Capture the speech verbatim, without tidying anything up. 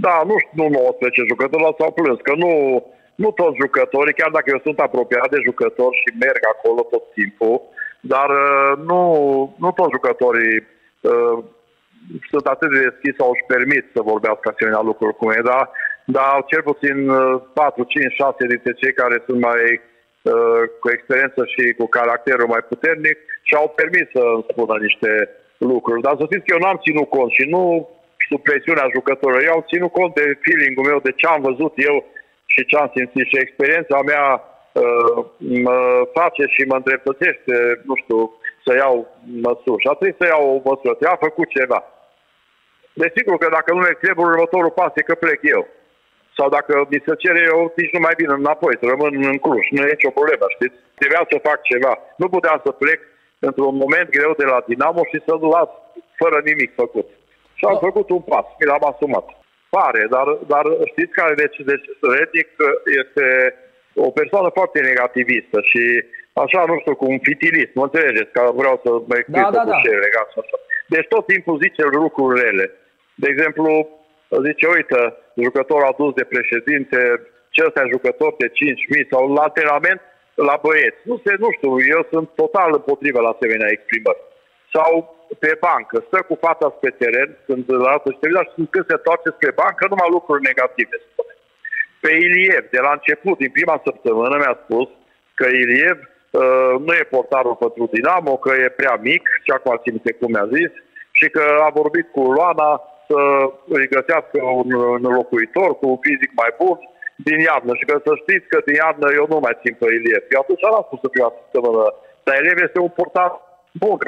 Da, nu știu, nu nouăsprezece jucători, dar s-au plâns că nu, nu toți jucătorii, chiar dacă eu sunt apropiat de jucători și merg acolo tot timpul, dar nu, nu toți jucătorii uh, sunt atât de deschiși sau își permit să vorbească asemenea lucruri cu mine, dar, dar cel puțin patru, cinci, șase dintre cei care sunt mai uh, cu experiență și cu caracterul mai puternic și-au permis să îmi spună niște lucruri. Dar să știți că eu n-am ținut cont și nu sub presiunea jucătorilor. Eu am ținut cont de feeling-ul meu, de ce am văzut eu și ce am simțit și experiența mea uh, mă face și mă îndreptățește, nu știu, să iau măsuri. Și atunci să iau o măsură, te-a făcut ceva. Desigur că dacă nu ne trebuie, următorul pas e că plec eu. Sau dacă mi se cere, eu nici nu mai vin înapoi, să rămân în Cluj. Nu e nicio problemă, știți? Trebuia să fac ceva. Nu puteam să plec într-un moment greu de la Dinamo și să-l las fără nimic făcut. Și am făcut un pas, mi l-am asumat. Pare, dar, dar știți care deci, deci Redic este o persoană foarte negativistă și așa, nu știu, cu un fitilism, mă înțelegeți, că vreau să mă explic da, da, da. Ce legat și așa. Deci tot timpul zice lucruri rele. De exemplu, zice, uite, jucătorul adus de președinte, cel ăsta e jucător de cinci mii sau la antrenament la băieți. Nu, se, nu știu, eu sunt total împotriva la asemenea exprimări. Sau pe bancă, stă cu fața spre teren, când la altă și televizia și când se toarce spre bancă, numai lucruri negative. Pe Iliev, de la început, din prima săptămână, mi-a spus că Iliev uh, nu e portarul pentru Dinamo, că e prea mic, și acum țin minte cum mi-a zis, și că a vorbit cu Luana să îi găsească un, un locuitor cu un fizic mai bun din iarnă. Și că să știți că din iarnă eu nu mai țin pe Iliev. Eu atunci l-am spus să fiu la săptămână, dar Iliev este un portar bun.